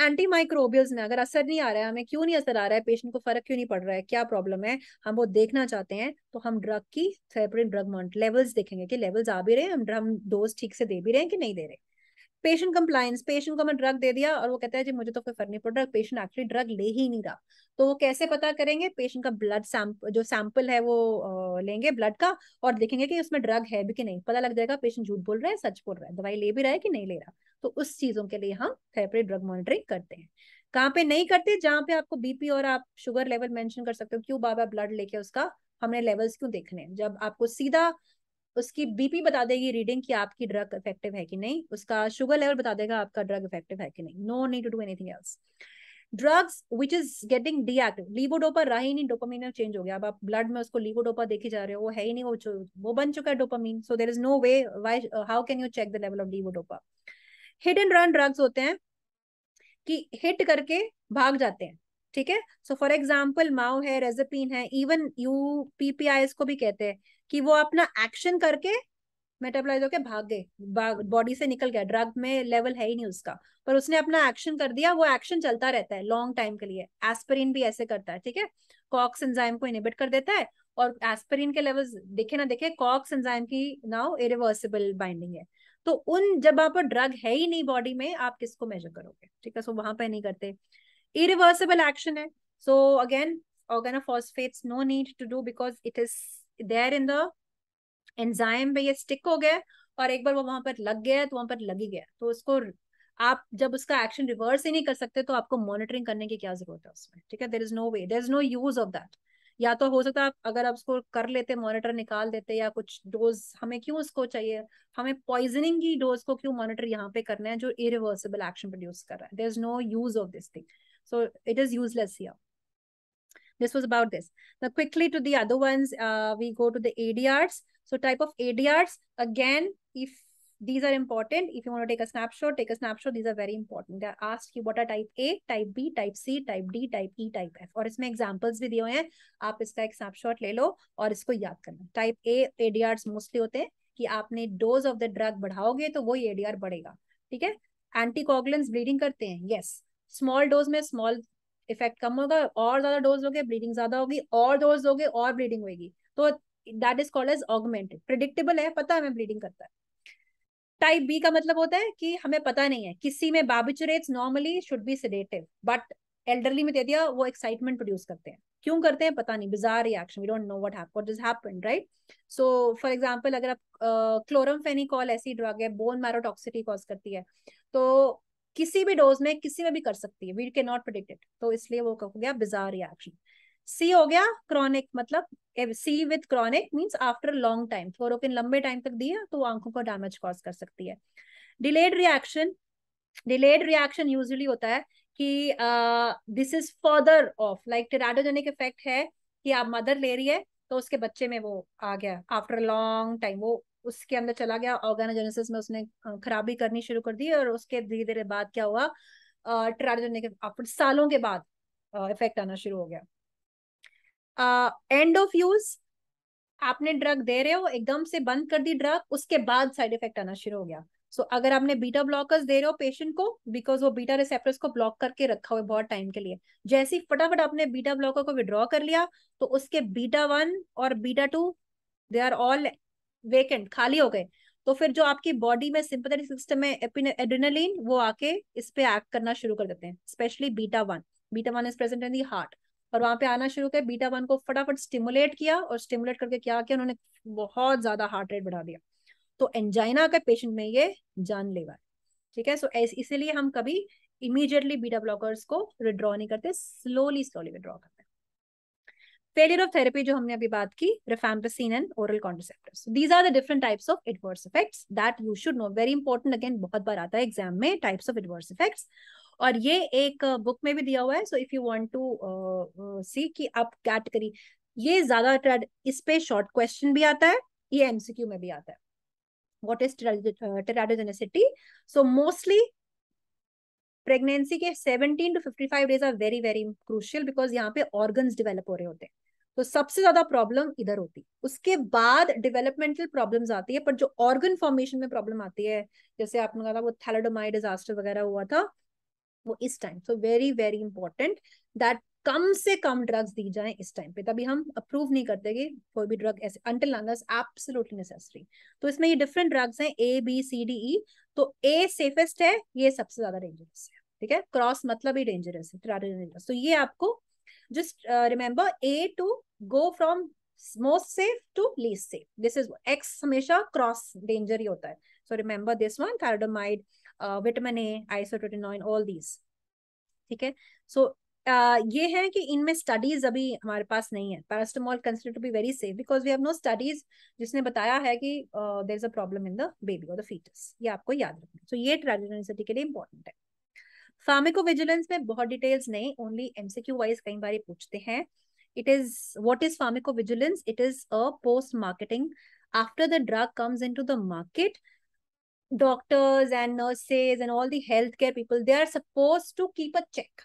एंटी माइक्रोबियल्स में अगर असर नहीं आ रहा है, हमें क्यों नहीं असर आ रहा है, पेशेंट को फर्क क्यों नहीं पड़ रहा है, क्या प्रॉब्लम है, हम वो देखना चाहते हैं, तो हम ड्रग की थेरेप्यूटिक ड्रग मॉनिटरिंग लेवल्स देखेंगे कि लेवल्स आ भी रहे हैं, हम हम डोज ठीक से दे भी रहे हैं कि नहीं दे रहे। पेशेंट कंप्लायंस, पेशेंट को हमें ड्रग दे दिया और वो कहता है जी मुझे तो कोई फर्क नहीं पड़ रहा, पेशेंट एक्चुअली ड्रग ले ही नहीं रहा, तो वो कैसे पता करेंगे, पेशेंट का ब्लड सैंपल जो सैंपल है वो लेंगे ब्लड का और देखेंगे कि उसमें ड्रग है भी कि नहीं, पता लग जाएगा पेशेंट झूठ बोल रहा है सच बोल रहा है, दवाई ले भी रहा है कि नहीं ले रहा। तो उस चीजों के लिए हम थेरेप्यूटिक ड्रग मॉनिटरिंग करते हैं। कहाँ पे नहीं करते, जहाँ पे आपको बीपी और आप शुगर लेवल मेंशन कर सकते हो, क्यों बाबा ब्लड लेके उसका हमने लेवल्स क्यों देखने हैं, जब आपको सीधा उसकी बीपी बता देगी रीडिंग कि आपकी ड्रग इफेक्टिव है कि नहीं, उसका शुगर लेवल बता देगा आपका ड्रग इफेक्टिव है कि नहीं। No need to do anything else. Drugs which is getting deactive, levodopa रहा ही नहीं, डोपामीन में चेंज हो गया, अब आप ब्लड में उसको लीवोडोपा देखे जा रहे हो, वो है ही नहीं, वो वो बन चुका है dopamine, so there is no way why, how can you check the level of levodopa. Hit and run drugs होते हैं कि हिट करके भाग जाते हैं, ठीक है। सो फॉर एग्जाम्पल माओ है, रेजेपीन है, इवन यू पीपीआईस को भी कहते हैं कि वो अपना एक्शन करके मेटाबोलाइज होके भाग गए, बॉडी से निकल गया, ड्रग में लेवल है ही नहीं उसका, पर उसने अपना एक्शन कर दिया, वो एक्शन चलता रहता है लॉन्ग टाइम के लिए। एस्पिरिन भी ऐसे करता है, ठीक है, कॉक्स एंजाइम को इनहिबिट कर देता है और एस्पिरिन के लेवल्स दिखे ना दिखे, कॉक्स एंजाइम की नाउ इरिवर्सिबल बाइंडिंग है, तो उन जब आप ड्रग है ही नहीं बॉडी में, आप किसको मेजर करोगे, ठीक है। सो वहां पे नहीं करते। इरिवर्सिबल एक्शन है, so again organophosphates no need to do because it is there in the enzyme पे, ये स्टिक हो गया और एक बार वो वहां पर लग गया तो वहां पर लग ही गया, तो उसको आप जब उसका एक्शन रिवर्स ही नहीं कर सकते तो आपको मॉनिटरिंग करने की क्या जरूरत है उसमें, ठीक है। There is no way, there is no use of that. या तो हो सकता है आप अगर आप उसको कर लेते, मॉनिटर निकाल देते या कुछ डोज, हमें क्यों उसको चाहिए, हमें पॉइजनिंग की डोज को क्यों मॉनिटर यहाँ पे करना है जो इरिवर्सिबल एक्शन प्रोड्यूस कर रहा है। There is no use of this thing, so it is useless here. This was about this. Now quickly to the other ones, uh, we go to the A D Rs. So type of A D Rs, again, if these are important, if you want to take a snapshot, take a snapshot. These are very important. They ask you what are type A, type B, type C, type D, type E, type F. और इसमें examples भी दिए हुए हैं, आप इसका एक snapshot ले लो और इसको याद करना। Type A A D Rs mostly होते हैं कि आपने dose of the drug बढ़ाओगे तो वो A D R बढ़ेगा, ठीक है। Anticoagulants bleeding करते हैं, yes. Small dose में small इफेक्ट कम होगा, और ज्यादा डोज लोगे ब्लीडिंग ज्यादा होगी, और डोज लोगे और ब्लीडिंग होगी, तो that is called as augmented. Predictable है, पता है हमें ब्लीडिंग करता है। टाइप बी का मतलब होता है कि हमें पता नहीं है, किसी में barbiturates normally should be sedative but elderly में दे दिया, वो एक्साइटमेंट प्रोड्यूस करते हैं, क्यों करते हैं पता नहीं, bizarre reaction, we don't know what happened, this happened right. So for example अगर आप क्लोरामफेनिकॉल ऐसी ड्रग है, बोन मैरो टॉक्सिसिटी कॉज करती है, तो किसी भी डोज में किसी में भी कर सकती है, we can not predict it, तो इसलिए वो हो गया बिजार रिएक्शन। सी हो गया क्रॉनिक, मतलब see with chronic means after long time, chloroquine लंबे टाइम तक दिया तो आंखों को डैमेज कॉज कर सकती है। Delayed reaction, delayed reaction usually होता है कि this is further of, like teratogenic effect है कि आप मदर ले रही है तो उसके बच्चे में वो आ गया आफ्टर लॉन्ग टाइम, वो उसके अंदर चला गया, ऑर्गेनोजेनेसिस में उसने खराबी करनी शुरू कर दी और उसके धीरे धीरे बाद क्या हुआ, टेराटोजेनिक आफ्टर सालों के बाद इफेक्ट आना शुरू हो गया। एंड ऑफ यूज, आपने ड्रग दे रहे हो, एकदम से बंद कर दी ड्रग, उसके बाद साइड इफेक्ट आना शुरू हो गया। सो so, अगर आपने बीटा ब्लॉकर्स दे रहे हो पेशेंट को, बिकॉज वो बीटा रिसेप्टर्स को ब्लॉक करके रखा हुआ है बहुत टाइम के लिए, जैसे फटाफट आपने बीटा ब्लॉकर को विड्रॉ कर लिया तो उसके बीटा वन और beta two they are all vacant, खाली हो गए, तो फिर जो आपकी बॉडी में सिंपैथेटिक सिस्टम में एड्रेनालिन, वो आके इस पे एक्ट करना शुरू कर देते हैं, specially beta one. Beta one is present in the heart और वहां पे आना शुरू किया, बीटा वन को फटाफट स्टिमुलेट किया और स्टिमुलेट करके क्या किया उन्होंने, बहुत ज्यादा हार्ट रेट बढ़ा दिया, तो एंजाइना के पेशेंट में ये जानलेवा है, ठीक है। सो इसीलिए हम कभी इमीडिएटली बीटा ब्लॉकर्स को विड्रॉ नहीं करते, स्लोली स्लोली विड्रॉ करते हैं। फेलियर ऑफ थेरेपी जो हमने अभी बात की, rifampicin and oral contraceptives, these are the different types of adverse effects that you should know, very important, again बहुत बार आता है एग्जाम में टाइप्स ऑफ एडवर्स इफेक्ट्स, और ये एक बुक में भी दिया हुआ है, so if you want to see कि आप कैटेगरी ये ज्यादा इस पे शॉर्ट क्वेश्चन भी आता है, ये एमसीक्यू में भी आता है. What is teratogenicity? So mostly pregnancy के seventeen to fifty five days are very very crucial, because यहाँ पे ऑर्गन्स डेवलप हो रहे होते हैं, तो सबसे ज्यादा प्रॉब्लम इधर होती है. उसके बाद डेवलपमेंटल प्रॉब्लम्स आती है, पर जो ऑर्गन फॉर्मेशन में प्रॉब्लम आती है, जैसे आपने कहा था वो थैलेडोमाई डिजास्टर वगैरह हुआ था, वो इस time. So very very important that कम से कम ड्रग्स दी जाएं इस टाइम पे, तभी हम अप्रूव नहीं करते कि कोई भी ड्रग ऐसे until unless absolutely necessary. तो इसमें ये डिफरेंट ड्रग्स हैं A B C D E, तो ए सेफेस्ट है, ये सबसे ज्यादा डेंजरस है. ठीक है, क्रॉस मतलब ही डेंजरस है. तो ये आपको just remember a to go from most safe to least safe. This is X हमेशा क्रॉस डेंजर ही होता है. So remember this one, thalidomide, vitamin A, isotretinoin, all these. ठीक है, सो Uh, ये है कि इनमें स्टडीज अभी हमारे पास नहीं है. Paracetamol consider to be very safe because we have no studies जिसने बताया है कि there is a problem in the baby और द फीटस. ये आपको याद रखना है. सो ये ट्रेजेनेसिटी के लिए इंपॉर्टेंट है. फार्माकोविजिलेंस में बहुत डिटेल्स नहीं, ओनली एमसीक्यू वाइज कई बार पूछते हैं. It is what is pharmacovigilance? It is a post marketing, after the drug comes into the market, doctors and nurses and all the health care people, they are supposed to keep a check.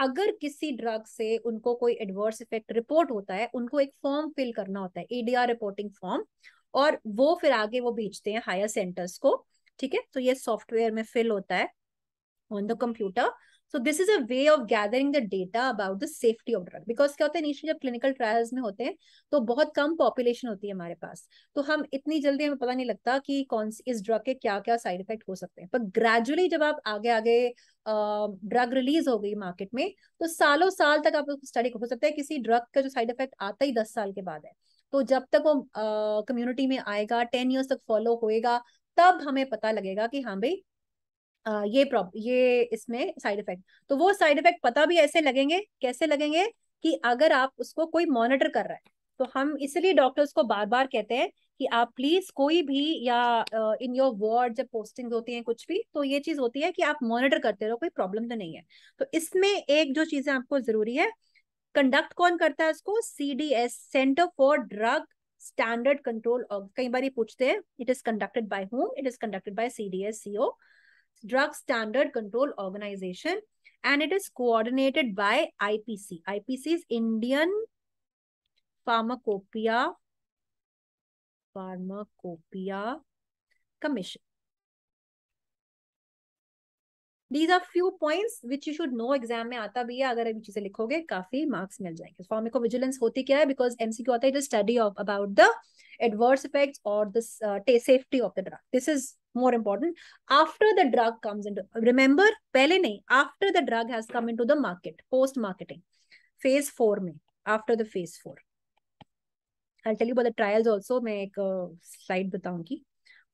अगर किसी ड्रग से उनको कोई एडवर्स इफेक्ट रिपोर्ट होता है, उनको एक फॉर्म फिल करना होता है, ईडीआर रिपोर्टिंग फॉर्म, और वो फिर आगे वो भेजते हैं हायर सेंटर्स को. ठीक है, तो ये सॉफ्टवेयर में फिल होता है on the computer. So this is a way of gathering the data about the safety of drug. Because क्या होता है, इनिशियली जब क्लिनिकल ट्रायल्स में होते हैं तो बहुत कम पॉपुलेशन होती है हमारे पास, तो हम इतनी जल्दी हमें पता नहीं लगता कि कौन सी इस ड्रग के क्या क्या साइड इफेक्ट हो सकते हैं. पर ग्रेजुअली जब आप आगे आगे ड्रग रिलीज हो गई मार्केट में, तो सालों साल तक आप स्टडी हो सकता है. किसी ड्रग का जो साइड इफेक्ट आता ही दस साल के बाद है, तो जब तक वो कम्युनिटी में आएगा, टेन ईयर्स तक फॉलो होएगा, तब हमें पता लगेगा कि हाँ भाई Uh, ये प्रॉब्लम, ये इसमें साइड इफेक्ट. तो वो साइड इफेक्ट पता भी ऐसे लगेंगे, कैसे लगेंगे कि अगर आप उसको कोई मॉनिटर कर रहा है. तो हम इसलिए डॉक्टर्स को बार बार कहते हैं कि आप प्लीज कोई भी, या इन योर वार्ड जब पोस्टिंग होती हैं कुछ भी, तो ये चीज होती है कि आप मॉनिटर करते रहो, कोई प्रॉब्लम तो नहीं है. तो इसमें एक जो चीजें आपको जरूरी है, कंडक्ट कौन करता है उसको? C D S, centre for drug standard control, कई बार ये पूछते हैं. It is conducted by whom? It is conducted by C D S C O, Drug Standard Control Organization, and it is coordinated by I P C. I P C is Indian Pharmacopoeia Pharmacopoeia Commission. These are few points which you should know. Exam में आता भी है, अगर अभी चीजें लिखोगे काफी मार्क्स मिल जाएंगे. फार्माकोविजिलेंस होती क्या है? Because M C Q आता है, it is study of about the adverse effects or the uh, safety of the drug. This is more important. After the drug comes into, remember पहले नहीं, after the drug has come into the market, post marketing, phase four में, after the phase four. I'll tell you about the trials also. मैं एक slide बताऊंगी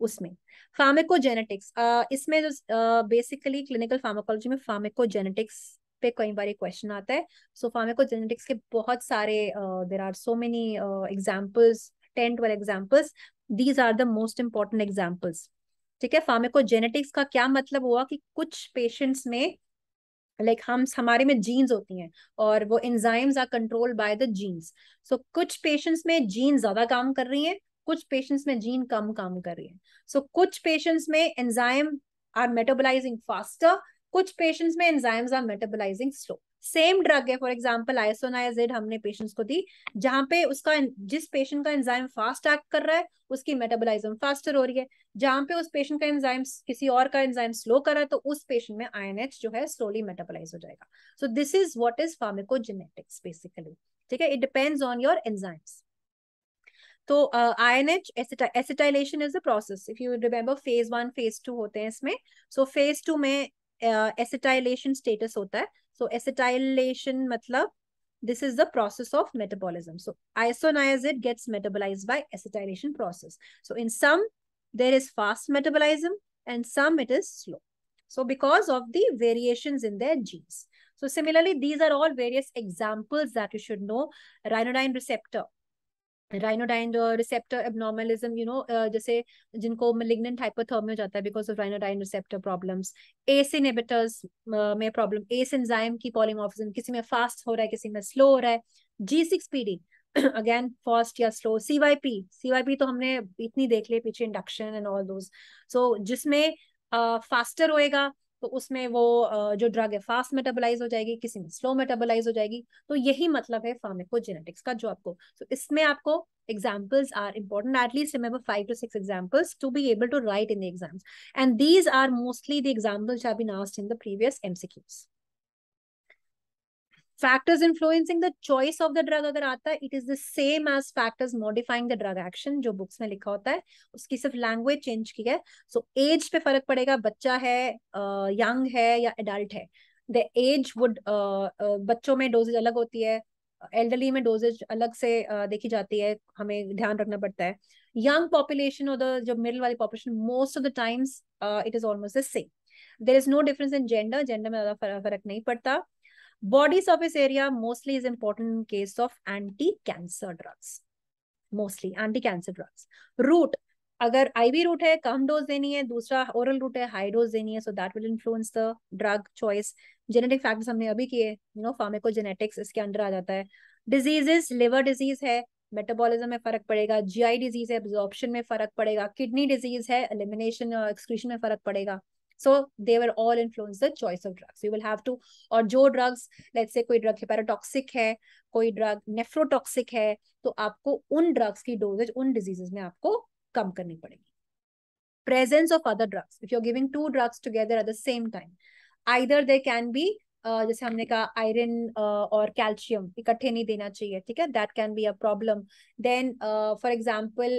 उसमें. फार्माकोजेनेटिक्स, इसमें जो बेसिकली क्लिनिकल फार्माकोलॉजी में फार्माकोजेनेटिक्स पे कई बार क्वेश्चन आता है. सो फार्माकोजेनेटिक्स के बहुत सारे, there are so many examples, ten twelve examples. These are the most important examples. ठीक है, फार्माकोजेनेटिक्स का क्या मतलब हुआ कि कुछ पेशेंट्स में, लाइक like हम हमारे में जीन्स होती हैं और वो enzymes are controlled by the genes. So कुछ पेशेंट्स में जीन ज्यादा काम कर रही हैं, कुछ पेशेंट्स में जीन कम काम कर रही है. सो so, कुछ पेशेंट्स में एंजाइम आर मेटाबोलाइजिंग फास्टर, कुछ पेशेंट्स में enzymes are metabolising slow. Same drug है, फॉर एग्जांपल आइसोनायाजिड हमने पेशेंट्स को दी, जहां पे उसका, जिस पेशेंट का एंजाइम फास्ट एक्ट कर रहा है उसकी मेटाबोलाइज्म फास्टर हो रही है, जहां पे उस पेशेंट का एंजाइम, किसी और का एंजाइम स्लो कर रहा है, तो उस पेशेंट में आईएनएच जो है स्लोली मेटाबोलाइज हो जाएगा. So this is what is pharmacogenetics basically. ठीक है, it depends on your enzymes. तो INH acetylation is the process. If you remember phase one phase two होते हैं इसमें. सो फेज टू में एसिटाइलेशन uh, स्टेटस होता है. सो एसिटाइलेशन मतलब this is the process of metabolism. So isoniazid gets metabolised by acetylation process. So in some there is fast metabolism and some it is slow. So because of the variations in their genes. So similarly, these are all various examples that you should know. Ryanodine receptor, ryanodine receptor abnormalism, you know, जैसे जिनको malignant hyperthermia हो जाता है because of ryanodine receptor problems. ACE inhibitors में प्रॉब्लम, एस एंजाइम की polymorphism, किसी में फास्ट हो रहा है, किसी में स्लो हो रहा है. G six P D again fast या slow. C Y P, C Y P तो हमने इतनी देख ले पीछे, induction and all those. So जिसमें फास्टर uh, होएगा तो उसमें वो uh, जो ड्रग है फास्ट मेटाबोलाइज हो जाएगी, किसी में स्लो मेटाबोलाइज हो जाएगी. तो यही मतलब है फार्माकोजेनेटिक्स का जो आपको. so, इसमें आपको examples are important. At least remember five to six examples to be able to write in the exams. And these are mostly the examples that have been asked in the previous M C Qs. Factors influencing the choice of the drug अगर आता है, it is the same as factors modifying the drug action जो books में लिखा होता है, उसकी सिर्फ language change की है. So age पे फर्क पड़ेगा, बच्चा है, uh, young है या adult है. The age would uh, uh, बच्चों में dosage अलग होती है, एल्डरली में डोजेज अलग से देखी जाती है, हमें ध्यान रखना पड़ता है. यंग पॉपुलेशन और द जो मिडिल वाली population, most of the times it is almost the same. There is no difference in gender, gender में ज्यादा फर्क नहीं पड़ता. Body surface area mostly is important in case of anti cancer drugs, mostly anti cancer drugs. Route, अगर आईवी रूट है कम डोज देनी है, दूसरा ओरल रूट है हाई डोज देनी है, so that will influence the drug choice. Genetic factors हमने अभी किए, यू नो फार्माकोजेनेटिक्स इसके अंदर आ जाता है. डिजीजेस, लिवर डिजीज है, मेटाबॉलिज्म में फर्क पड़ेगा. जीआई डिजीज है, एब्जॉर्प्शन में फर्क पड़ेगा. किडनी डिजीज है, एलिमिनेशन और एक्सक्रीशन में फर्क पड़ेगा. So they will all influence the choice of drugs. You will have to, और जो ड्रग्स लेट्स से कोई ड्रग पैराटॉक्सिक है, कोई ड्रग नेफ्रोटॉक्सिक है, तो आपको उन ड्रग्स की डोजेज उन डिजीजेस में आपको कम करनी पड़ेगी. Presence of other drugs, if you are giving two drugs together at the same time, either they can be, जैसे हमने कहा आयरन uh, और कैल्शियम इकट्ठे नहीं देना चाहिए, ठीक है, that can be a problem. Then for example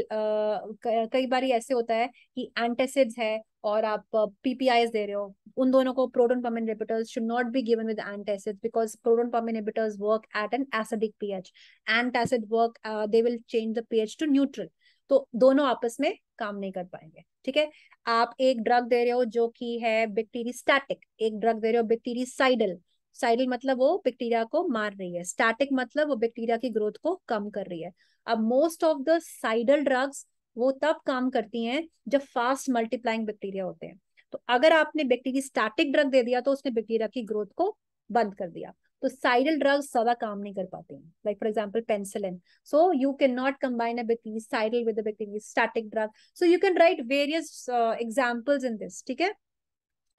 कई बार ऐसे होता है कि एंटासिड्स है और आप पीपीआईज uh, दे रहे हो, उन दोनों को, proton pump inhibitors should not be given with antacids because proton pump inhibitors work at an acidic pH, antacid work, they will change the pH to neutral, तो दोनों आपस में काम नहीं कर पाएंगे, ठीक है. आप एक ड्रग दे रहे हो जो कि है बैक्टीरियोस्टैटिक, एक ड्रग दे रहे हो बैक्टीरियोसाइडल, साइडल मतलब वो बैक्टीरिया को मार रही है, स्टैटिक मतलब वो बैक्टीरिया की ग्रोथ को कम कर रही है. अब most of the cidal drugs वो तब काम करती हैं जब फास्ट मल्टीप्लाइंग बैक्टीरिया होते हैं, तो अगर आपने बैक्टीरियोस्टैटिक ड्रग दे दिया तो उसने बैक्टीरिया की ग्रोथ को बंद कर दिया, तो साइडल ड्रग्स ज्यादा काम नहीं कर पाते हैं. Like for example penicillin, so you can not combine a bacteriocidal with a bacteriostatic drug. So you can write various examples in this, ठीक है.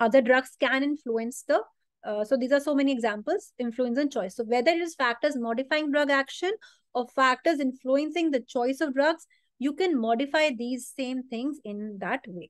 Other drugs can influence the, so these are so many examples, influence and choice. So whether it is factors modifying drug action और factors influencing the choice of drugs, you can modify these same things in that way.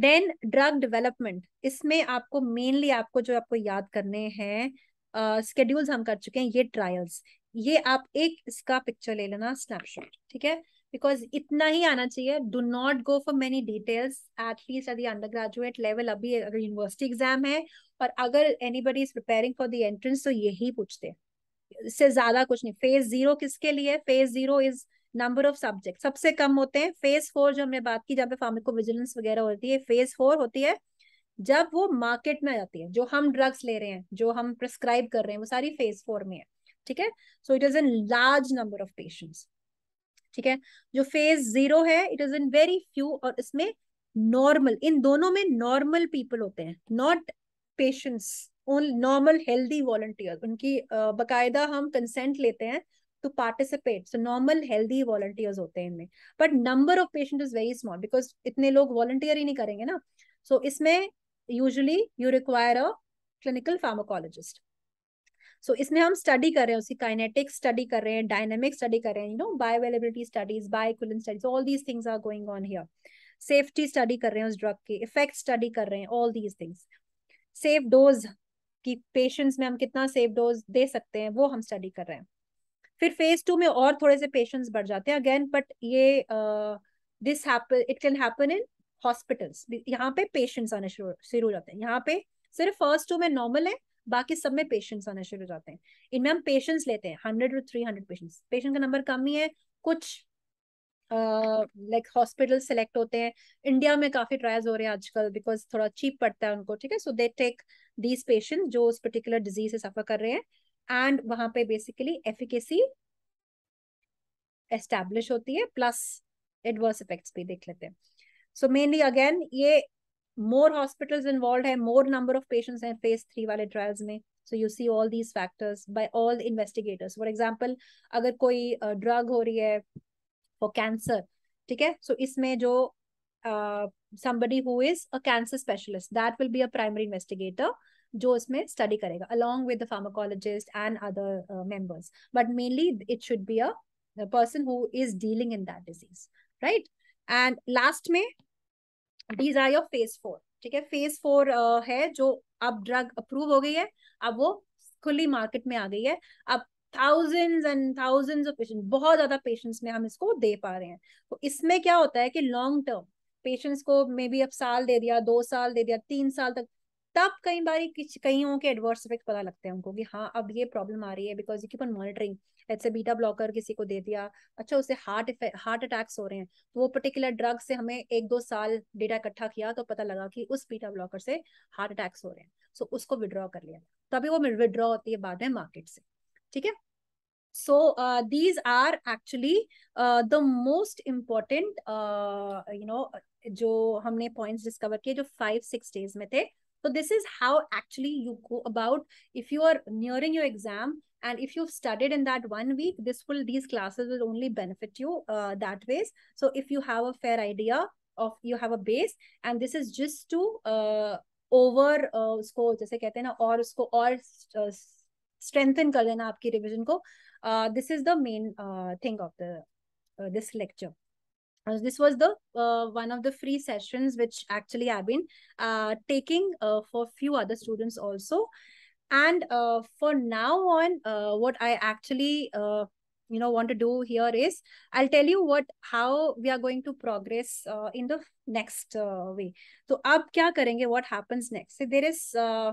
Then drug development, इसमें आपको मेनली आपको जो आपको याद करने हैं स्केड्यूल्स, uh, हम कर चुके हैं ये ट्रायल्स, ये आप एक इसका पिक्चर ले लेना, स्नैपशॉट, ठीक है, बिकॉज इतना ही आना चाहिए. Do not go for many details, at least at the undergraduate level. अभी अगर यूनिवर्सिटी एग्जाम है और अगर anybody is preparing for the entrance तो यही पूछते हैं, इससे ज्यादा कुछ नहीं. फेज जीरो किसके लिए, phase zero is number of subject सबसे कम होते हैं. फेज फोर जो हमने बात की, जहाँ पे फार्माकोविजिलेंस वगैरह होती है, फेज फोर होती है जब वो मार्केट में आ जाती है, जो हम ड्रग्स ले रहे हैं, जो हम प्रिस्क्राइब कर रहे हैं, वो सारी फेज फोर में है, ठीक है. So it is in large number of patients, ठीक है. जो फेज जीरो है it is in very few, और इसमें नॉर्मल, इन दोनों में नॉर्मल पीपल होते हैं, not patients, normal healthy volunteer, उनकी बाकायदा हम कंसेंट लेते हैं to participate. So normal healthy volunteers होते हैं इनमें, but number of patients is very small because इतने लोग volunteer ही नहीं करेंगे ना. So इसमें usually you require a clinical pharmacologist. So इसमें हम study कर रहे हैं, उसकी kinetics study कर रहे हैं, dynamics study कर रहे हैं, you know bioavailability studies, bioequivalence studies, all these things are going on here. Safety study कर रहे हैं उस drug के, effects study कर रहे हैं, all these things. Safe dose की patients में हम कितना safe dose दे सकते हैं वो हम study कर रहे हैं. फिर फेज टू में और थोड़े से पेशेंट्स बढ़ जाते हैं अगेन, बट ये this happen, it can happen in hospitals. यहाँ पे पेशेंट्स आने शुरू शुरू हो जाते हैं, यहाँ पे सिर्फ फर्स्ट टू में नॉर्मल है, बाकी सब में पेशेंट्स आने शुरू हो जाते हैं. इनमें हम पेशेंट्स लेते हैं hundred two three hundred patients, patient का नंबर कम ही है, कुछ लाइक हॉस्पिटल सेलेक्ट होते हैं. इंडिया में काफी ट्रायल्स हो रहे हैं आजकल बिकॉज थोड़ा चीप पड़ता है उनको, ठीक है. So they take these patient जो उस पर्टिकुलर डिजीज से सफर कर रहे हैं, एंड वहां पे बेसिकली एफिकेसी एस्टैब्लिश होती है, प्लस एडवर्स इफेक्ट्स भी देख लेते हैं. सो मेनली अगेन ये मोर हॉस्पिटल्स इन्वॉल्व है, मोर नंबर ऑफ पेशेंट्स हैं फेज थ्री वाले ट्रायल्स में, So you see all these factors by all the investigators. For example, अगर कोई drug हो रही है for cancer, ठीक है, so इसमें जो uh, somebody who is a cancer specialist, that will be a primary investigator जो इसमें study करेगा along with the pharmacologist and other uh, members. But mainly it should be a, a person who is dealing in that disease, right? And last में these are your phase four. ठीक है, phase four uh, है जो अब ड्रग अप्रूव हो गई है, अब वो खुली मार्केट में आ गई है, अब thousands and thousands of patients, बहुत ज्यादा पेशेंट्स में हम इसको दे पा रहे हैं. तो इसमें क्या होता है कि लॉन्ग टर्म पेशेंट्स को मे बी अब साल दे दिया, दो साल दे दिया, तीन साल तक, तब कई बार कईयों के एडवर्स इफेक्ट पता लगते हैं उनको कि हाँ अब ये प्रॉब्लम आ रही है, because you keep on monitoring. जैसे बीटा ब्लॉकर किसी को दे दिया, अच्छा उससे हार्ट हार्ट अटैक्स हो रहे हैं, तो वो पर्टिकुलर ड्रग से हमें एक दो साल डेटा इकट्ठा किया तो पता लगा कि उस बीटा ब्लॉकर से हार्ट अटैक्स हो रहे हैं, सो so, उसको विड्रॉ कर लिया. तभी वो विड्रॉ होती है बाद में मार्केट से. ठीक है, so uh, these are actually uh, the most important uh, you know जो हमने points discover किए जो five six days में थे. So this is how actually you go about if you are nearing your exam and if you've studied in that one week, this will these classes will only benefit you uh, that ways. So if you have a fair idea of you have a base, and this is just to uh, over uh, उसको जैसे कहते हैं ना और उसको और uh, strengthen कर देना आपकी revision को. Uh, this is the main uh, thing of the uh, this lecture. Uh, this was the uh, one of the free sessions which actually I've been uh, taking uh, for few other students also. And uh, for now on, uh, what I actually uh, you know want to do here is I'll tell you what how we are going to progress uh, in the next uh, way. So, ab kya karenge? What happens next? So there is. Uh,